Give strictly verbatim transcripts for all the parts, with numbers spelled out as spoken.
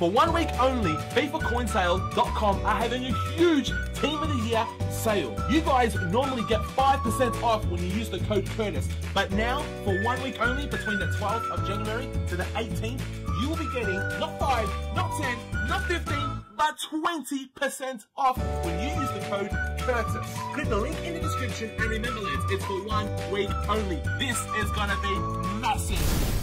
For one week only, FIFA Coin Sale dot com are having a huge Team of the Year sale. You guys normally get five percent off when you use the code CurtiZ, but now, for one week only, between the twelfth of January to the eighteenth, you will be getting not five, not ten, not fifteen, but twenty percent off when you use the code CurtiZ. Click the link in the description, and remember lads, it's for one week only. This is gonna be massive.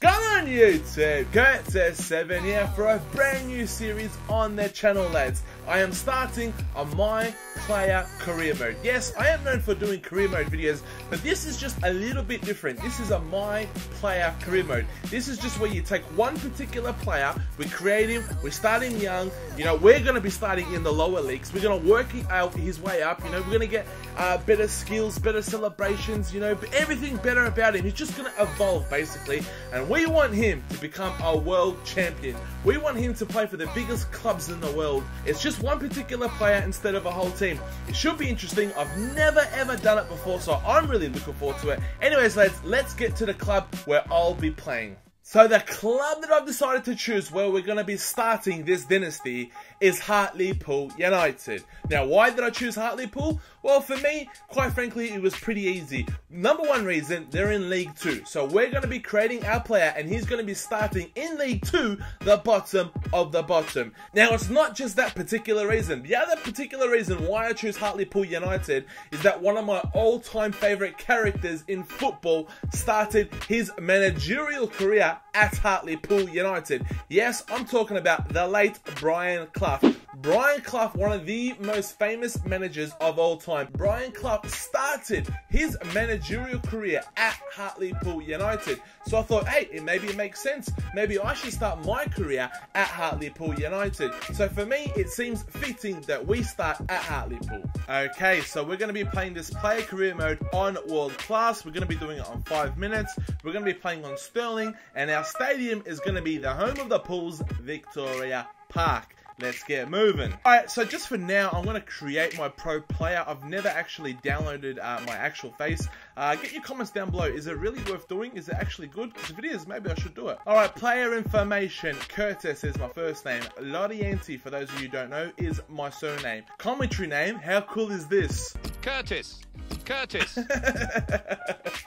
Come on YouTube, CurtiZ seven here for a brand new series on their channel lads. I am starting on my player career mode. Yes, I am known for doing career mode videos, but this is just a little bit different. This is a my player career mode. This is just where you take one particular player, we create him, we're starting young, you know, we're going to be starting in the lower leagues, we're going to work out his way up, you know, we're going to get uh, better skills, better celebrations, you know, everything better about him. He's just going to evolve basically, and we want him to become a world champion. We want him to play for the biggest clubs in the world. It's just one particular player instead of a whole team. It should be interesting. I've never ever done it before, so I'm really looking forward to it. Anyways lads, let's get to the club where I'll be playing. So the club that I've decided to choose where we're going to be starting this dynasty is Hartlepool United. Now why did I choose Hartlepool? Well for me, quite frankly, it was pretty easy. Number one reason, they're in League two. So we're going to be creating our player and he's going to be starting in League two, the bottom of the bottom. Now it's not just that particular reason. The other particular reason why I choose Hartlepool United is that one of my all-time favourite characters in football started his managerial career at Hartlepool United. Yes, I'm talking about the late Brian Clough. Brian Clough, one of the most famous managers of all time. Brian Clough started his managerial career at Hartlepool United. So I thought, hey, it maybe it makes sense. Maybe I should start my career at Hartlepool United. So for me, it seems fitting that we start at Hartlepool. Okay, so we're going to be playing this player career mode on world class. We're going to be doing it on five minutes. We're going to be playing on Sterling, and our stadium is going to be the home of the Pools, Victoria Park. Let's get moving. Alright, so just for now, I'm going to create my pro player. I've never actually downloaded uh, my actual face. Uh, get your comments down below. Is it really worth doing? Is it actually good? Because if it is, maybe I should do it. Alright, player information. CurtiZ is my first name. Lodianti, for those of you who don't know, is my surname. Commentary name, how cool is this? CurtiZ. CurtiZ.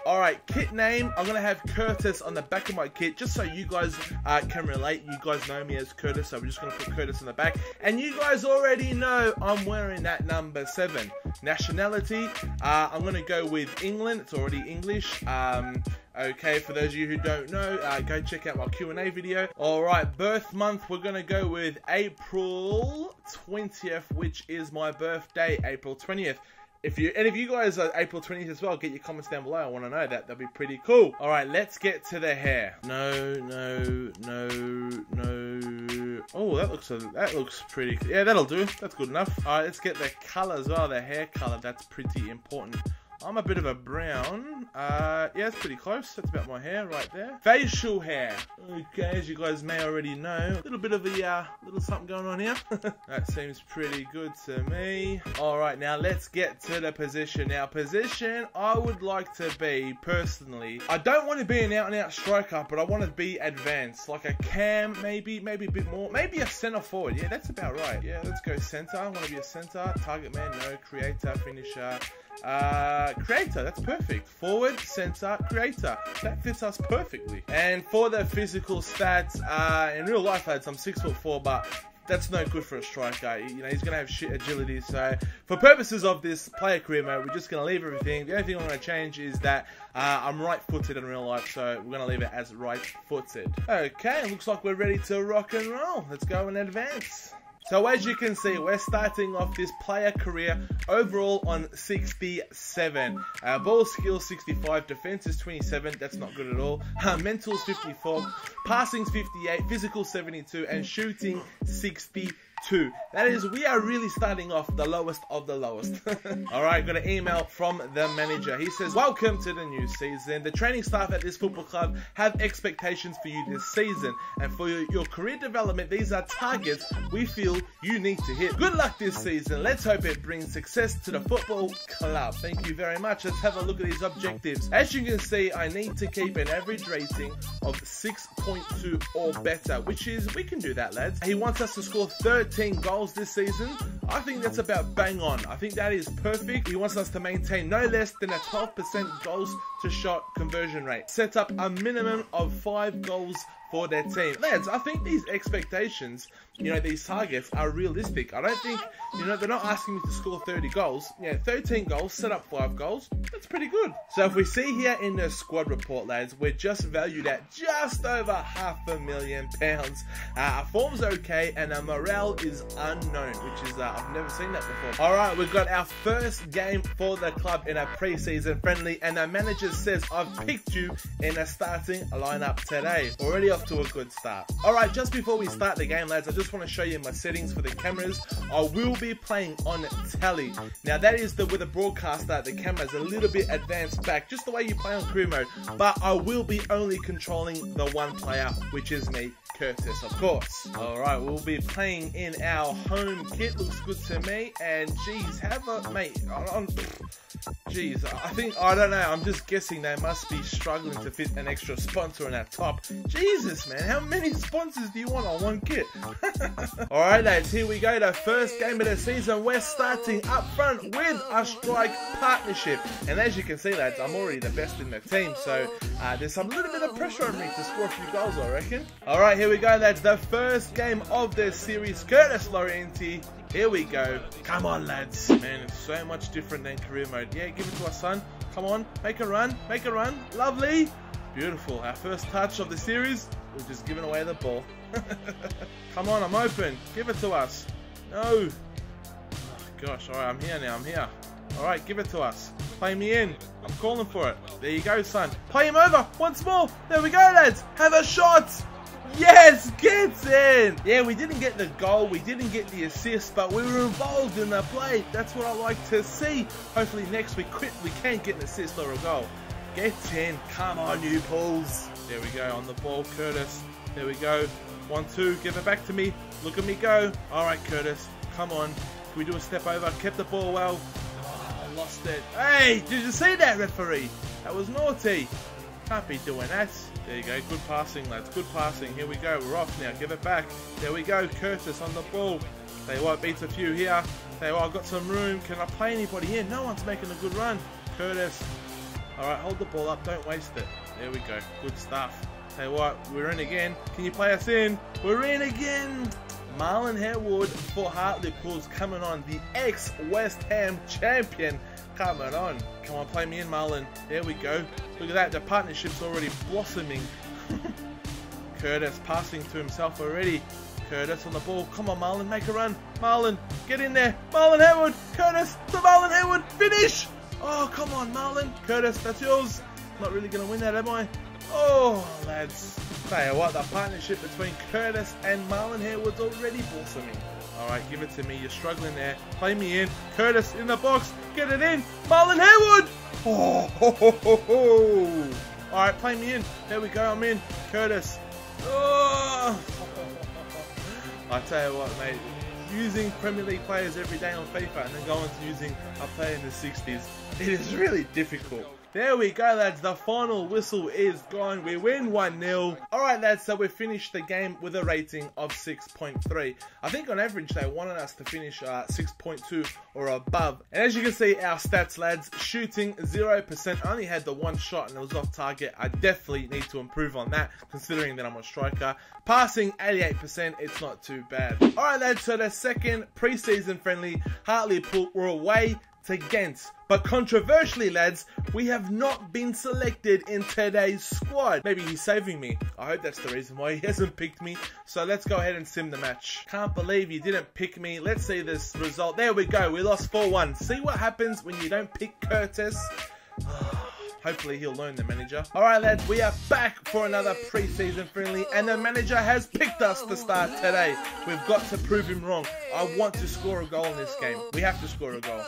Alright, kit name. I'm going to have CurtiZ on the back of my kit just so you guys uh, can relate. You guys know me as CurtiZ, so we're just going to put CurtiZ in the back. And you guys already know I'm wearing that number seven. Nationality, uh, I'm going to go with England. It's already English. Um, okay, for those of you who don't know, uh, go check out my Q and A video. Alright, birth month, we're going to go with April twentieth, which is my birthday, April twentieth. If you and if you guys are April twentieth as well, get your comments down below. I want to know that. That'd be pretty cool. All right, let's get to the hair. No, no, no, no. Oh, that looks that looks pretty. Yeah, that'll do. That's good enough. All right, let's get the color as well. The hair color. That's pretty important. I'm a bit of a brown. Uh, yeah, it's pretty close. That's about my hair right there. Facial hair. Okay, as you guys may already know, a little bit of a uh, little something going on here. That seems pretty good to me. All right, now let's get to the position. Now, position I would like to be personally. I don't want to be an out-and-out striker, but I want to be advanced, like a cam, maybe, maybe a bit more, maybe a centre forward. Yeah, that's about right. Yeah, let's go centre. I want to be a centre. Target man, no. Creator, finisher. Uh, creator, that's perfect. Forward, center, creator. That fits us perfectly. And for the physical stats, uh, in real life, lads, I'm six foot four, but that's no good for a striker. You know, he's going to have shit agility. So for purposes of this player career mode, we're just going to leave everything. The only thing I'm going to change is that uh, I'm right-footed in real life. So we're going to leave it as right-footed. Okay, looks like we're ready to rock and roll. Let's go in advance. So as you can see, we're starting off this player career overall on sixty-seven. Uh, ball skill sixty-five, defense is twenty-seven, that's not good at all. Uh, mental's fifty-four, passing's fifty-eight, physical seventy-two, and shooting sixty-two. two. That is, we are really starting off the lowest of the lowest. All right, got an email from the manager. He says, welcome to the new season. The training staff at this football club have expectations for you this season, and for your, your career development, these are targets we feel you need to hit. Good luck this season. Let's hope it brings success to the football club. Thank you very much. Let's have a look at these objectives. As you can see, I need to keep an average rating of six point two or better, which is, we can do that, lads. He wants us to score thirteen goals this season. I think that's about bang on. I think that is perfect. He wants us to maintain no less than a twelve percent goals to shot conversion rate. Set up a minimum of five goals for their team. Lads, I think these expectations, you know, these targets are realistic. I don't think, you know, they're not asking me to score thirty goals. Yeah, thirteen goals, set up five goals. That's pretty good. So if we see here in the squad report, lads, we're just valued at just over half a million pounds. Uh, our form's okay and our morale is unknown, which is, uh, I've never seen that before. All right, we've got our first game for the club in a pre-season friendly, and our manager says, I've picked you in a starting lineup today. Already off to a good start. All right, just before we start the game, lads, I just want to show you my settings for the cameras. I will be playing on telly. Now that is the with a broadcaster, the camera's a little bit advanced back, just the way you play on career mode, but I will be only controlling the one player, which is me, CurtiZ, of course. All right, we'll be playing in our home kit. Looks good to me. And geez, have a mate. I'm, geez, I think I don't know. I'm just guessing they must be struggling to fit an extra sponsor in our top. Jesus, man, how many sponsors do you want on one kit? All right, lads, here we go. The first game of the season. We're starting up front with a strike partnership, and as you can see, lads, I'm already the best in the team. So uh, there's some little bit of pressure on me to score a few goals, I reckon. All right. Here we go, lads. The first game of this series, CurtiZ Lodianti. Here we go. Come on, lads. Man, it's so much different than career mode. Yeah, give it to us, son. Come on. Make a run. Make a run. Lovely. Beautiful. Our first touch of the series. We've just given away the ball. Come on, I'm open. Give it to us. No. Oh, gosh. All right, I'm here now. I'm here. All right, give it to us. Play me in. I'm calling for it. There you go, son. Play him over. Once more. There we go, lads. Have a shot. Yes, gets in! Yeah, we didn't get the goal, we didn't get the assist, but we were involved in the play. That's what I like to see. Hopefully next week we can get an assist or a goal. Gets in. Come on, you pools. There we go, on the ball, CurtiZ. There we go. One, two, give it back to me. Look at me go. All right, CurtiZ, come on. Can we do a step over? Kept the ball well. Oh, I lost it. Hey, did you see that, referee? That was naughty. Can't be doing that. There you go, good passing, lads, good passing. Here we go, we're off now, give it back. There we go, CurtiZ on the ball. They won't beat a few here. They won't, I've got some room. Can I play anybody in? No one's making a good run. CurtiZ. All right, hold the ball up, don't waste it. There we go, good stuff. Tell you what, we're in again. Can you play us in? We're in again. Marlon Harewood for Hartlepool's coming on, the ex-West Ham champion. Come on, come on, play me in, Marlon. There we go. Look at that, the partnership's already blossoming. CurtiZ passing to himself already. CurtiZ on the ball. Come on, Marlon, make a run. Marlon, get in there. Marlon Harewood, CurtiZ to Marlon Harewood, finish! Oh, come on, Marlon. CurtiZ, that's yours. Not really going to win that, am I? Oh, lads. Tell you what, the partnership between CurtiZ and Marlon Harewood's already blossoming. Alright, give it to me. You're struggling there. Play me in. CurtiZ in the box. Get it in. Marlon Harewood! Oh, ho, ho, ho, ho. Alright, play me in. There we go. I'm in. CurtiZ. Oh. I tell you what, mate. Using Premier League players every day on FIFA and then going to using a player in the sixties. It is really difficult. There we go, lads. The final whistle is gone. We win one nil. All right, lads, so we finished the game with a rating of six point three. I think on average they wanted us to finish uh, six point two or above. And as you can see, our stats, lads, shooting zero percent. I only had the one shot and it was off target. I definitely need to improve on that, considering that I'm a striker. Passing eighty-eight percent, it's not too bad. All right, lads, so the second preseason friendly, Hartlepool were away to Ghent. But controversially, lads, we have not been selected in today's squad. Maybe he's saving me. I hope that's the reason why he hasn't picked me. So let's go ahead and sim the match. Can't believe you didn't pick me. Let's see this result. There we go. We lost four one. See what happens when you don't pick CurtiZ. Hopefully he'll learn the manager. Alright lads, we are back for another preseason friendly, and the manager has picked us to start today. We've got to prove him wrong. I want to score a goal in this game. We have to score a goal.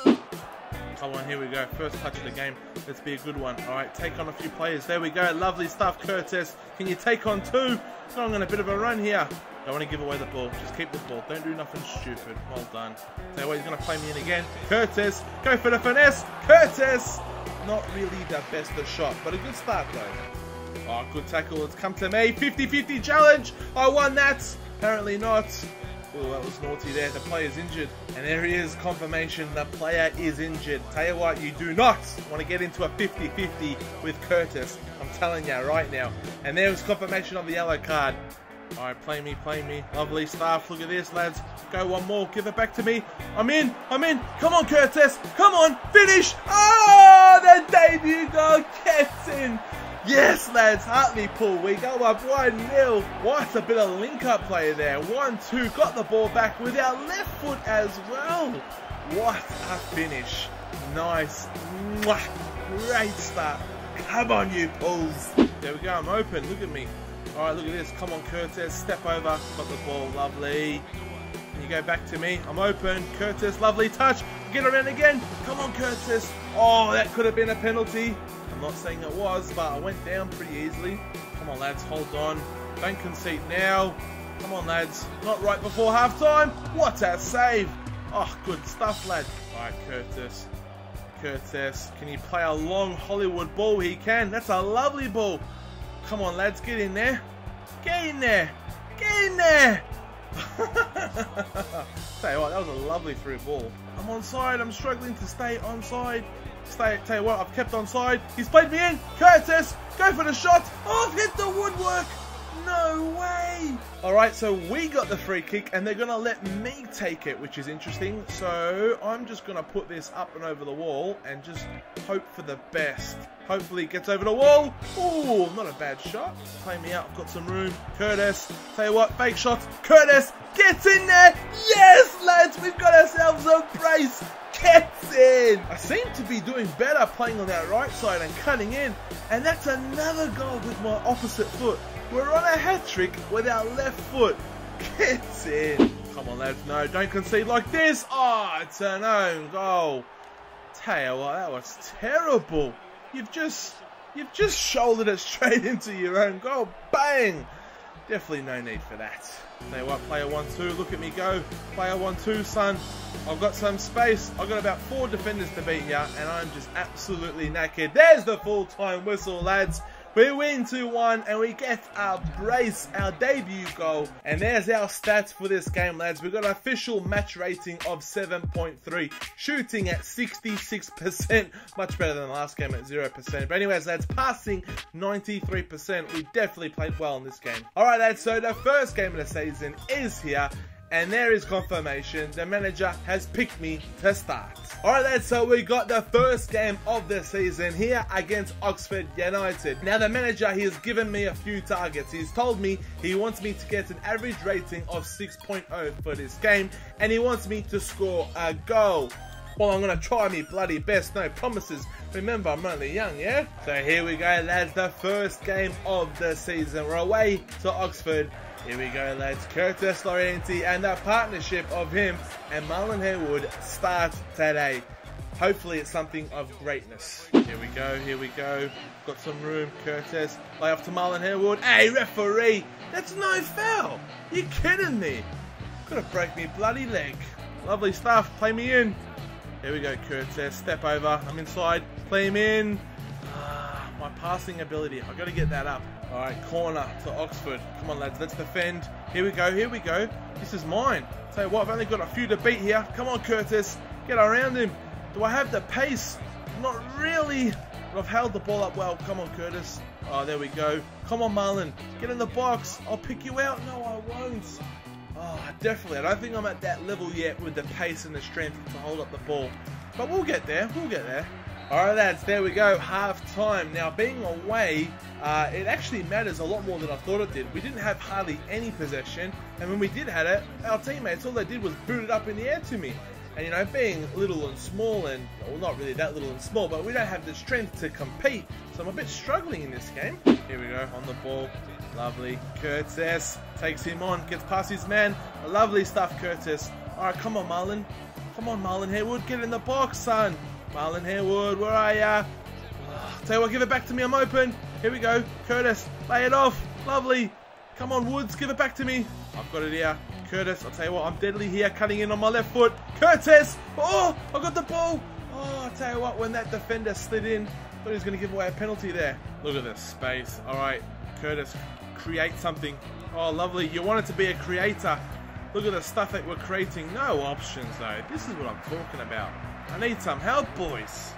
Come on, here we go. First touch of the game. Let's be a good one. All right, take on a few players. There we go. Lovely stuff, CurtiZ. Can you take on two? Going on a bit of a run here. Don't want to give away the ball. Just keep the ball. Don't do nothing stupid. Well done. Tell you what, he's going to play me in again. CurtiZ. Go for the finesse. CurtiZ. Not really the best of shot, but a good start, though. Oh, good tackle. It's come to me. fifty fifty challenge. I won that. Apparently not. Oh, that was naughty there. The player's injured. And there he is. Confirmation. The player is injured. Tell you what, you do not want to get into a fifty fifty with CurtiZ. I'm telling you right now. And there was confirmation of the yellow card. All right, play me, play me. Lovely stuff. Look at this, lads. Go one more. Give it back to me. I'm in. I'm in. Come on, CurtiZ. Come on. Finish. Oh, the debut goal gets in. Yes, lads, Hartlepool, we go up one nil. What a bit of link-up play there. one two, got the ball back with our left foot as well. What a finish. Nice. Mwah. Great start. Come on, you Pools. There we go, I'm open. Look at me. All right, look at this. Come on, CurtiZ, step over. Got the ball, lovely. You go back to me. I'm open. CurtiZ, lovely touch. Get around again. Come on, CurtiZ. Oh, that could have been a penalty. I'm not saying it was, but I went down pretty easily. Come on, lads, hold on. Don't concede now. Come on, lads. Not right before half-time. What a save. Oh, good stuff, lad. All right, CurtiZ. CurtiZ, can you play a long Hollywood ball? He can. That's a lovely ball. Come on, lads, get in there. Get in there. Get in there. Tell you what, that was a lovely through ball. I'm onside. I'm struggling to stay onside. Stay, tell you what, I've kept onside. He's played me in. CurtiZ, go for the shot. Oh, I've hit the woodwork. No way. All right, so we got the free kick, and they're going to let me take it, which is interesting. So I'm just going to put this up and over the wall and just hope for the best. Hopefully it gets over the wall. Oh, not a bad shot. Play me out. I've got some room. CurtiZ, tell you what, fake shots. CurtiZ gets in there. Yes, lads, we've got ourselves a brace. Gets in. I seem to be doing better playing on that right side and cutting in, and that's another goal with my opposite foot. We're on a hat-trick with our left foot. Gets in. Come on, lads. No, don't concede like this. Oh, it's an own goal. Tell you what, that was terrible. You've just, you've just shouldered it straight into your own goal. Bang. Definitely no need for that. Tell you what, player one two, look at me go. Player one two, son. I've got some space. I've got about four defenders to beat here, and I'm just absolutely knackered. There's the full-time whistle, lads. We win two one, and we get our brace, our debut goal. And there's our stats for this game, lads. We've got an official match rating of seven point three. Shooting at sixty-six percent. Much better than the last game at zero percent. But anyways, lads, passing ninety-three percent. We definitely played well in this game. All right, lads, so the first game of the season is here. And there is confirmation. The manager has picked me to start. Alright lads, so we got the first game of the season here against Oxford United. Now the manager, he has given me a few targets. He's told me he wants me to get an average rating of six point oh for this game. And he wants me to score a goal. Well, I'm going to try my bloody best. No promises. Remember, I'm only young, yeah? So here we go, lads. The first game of the season. We're away to Oxford. Here we go, lads. CurtiZ, Lodianti, and the partnership of him and Marlon Harewood start today. Hopefully it's something of greatness. Here we go, here we go. Got some room. CurtiZ, lay off to Marlon Harewood. Hey, referee! That's no foul! You kidding me? Could have broke me bloody leg. Lovely stuff. Play me in. Here we go, CurtiZ. Step over. I'm inside. Play him in. Ah, my passing ability. I've got to get that up. All right, corner to Oxford. Come on, lads. Let's defend. Here we go. Here we go. This is mine. Tell you what, I've only got a few to beat here. Come on, CurtiZ. Get around him. Do I have the pace? Not really. But I've held the ball up well. Come on, CurtiZ. Oh, there we go. Come on, Marlon. Get in the box. I'll pick you out. No, I won't. Oh, definitely. I don't think I'm at that level yet with the pace and the strength to hold up the ball. But we'll get there. We'll get there. All right, lads. There we go. Half time. Now, being away, uh, it actually matters a lot more than I thought it did. We didn't have hardly any possession. And when we did have it, our teammates, all they did was boot it up in the air to me. And, you know, being little and small and, well, not really that little and small, but we don't have the strength to compete. So I'm a bit struggling in this game. Here we go, on the ball. Lovely. CurtiZ takes him on, gets past his man. Lovely stuff, CurtiZ. All right, come on, Marlon. Come on, Marlon Harewood. Get in the box, son. Marlon Harewood, where are ya? Oh, tell you what, give it back to me. I'm open. Here we go. CurtiZ, lay it off. Lovely. Come on, Woods. Give it back to me. I've got it here. CurtiZ, I'll tell you what, I'm deadly here, cutting in on my left foot. CurtiZ! Oh, I got the ball! Oh, I'll tell you what, when that defender slid in, I thought he was going to give away a penalty there. Look at the space. All right, CurtiZ, create something. Oh, lovely. You wanted to be a creator. Look at the stuff that we're creating. No options, though. This is what I'm talking about. I need some help, boys.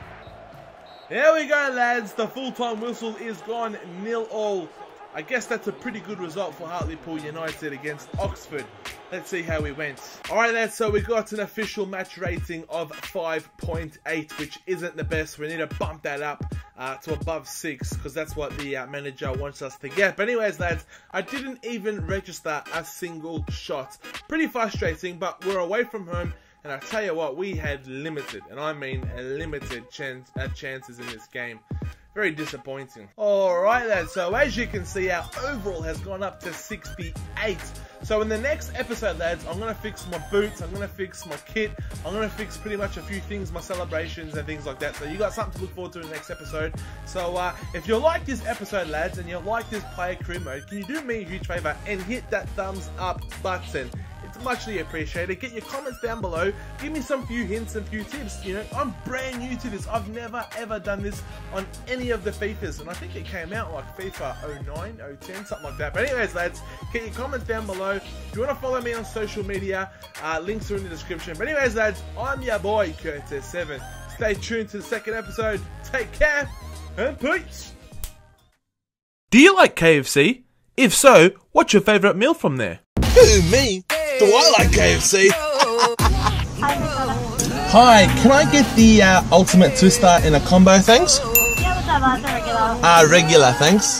There we go, lads. The full-time whistle is gone. Nil all. I guess that's a pretty good result for Hartlepool United against Oxford. Let's see how we went. All right, lads, so we got an official match rating of five point eight, which isn't the best. We need to bump that up uh, to above six, because that's what the uh, manager wants us to get. But anyways, lads, I didn't even register a single shot. Pretty frustrating, but we're away from home. And I tell you what, we had limited, and I mean limited chance, uh, chances in this game. Very disappointing. Alright lads, so as you can see, our overall has gone up to sixty-eight. So in the next episode, lads, I'm going to fix my boots, I'm going to fix my kit, I'm going to fix pretty much a few things, my celebrations and things like that. So you got something to look forward to in the next episode. So uh, if you like this episode, lads, and you like this player career mode, can you do me a huge favour and hit that thumbs up button? It's muchly appreciated. Get your comments down below. Give me some few hints and few tips. You know, I'm brand new to this. I've never ever done this on any of the FIFAs, and I think it came out like FIFA oh nine, oh ten, something like that. But anyways, lads, get your comments down below. If you want to follow me on social media, uh, links are in the description. But anyways, lads, I'm your boy CurtiZ seven. Stay tuned to the second episode. Take care and peace. Do you like K F C? If so, what's your favourite meal from there? Who, me? Do I like K F C? Hi, can I get the uh, ultimate twister in a combo, thanks? Yeah, what's that, regular? Uh, regular, thanks.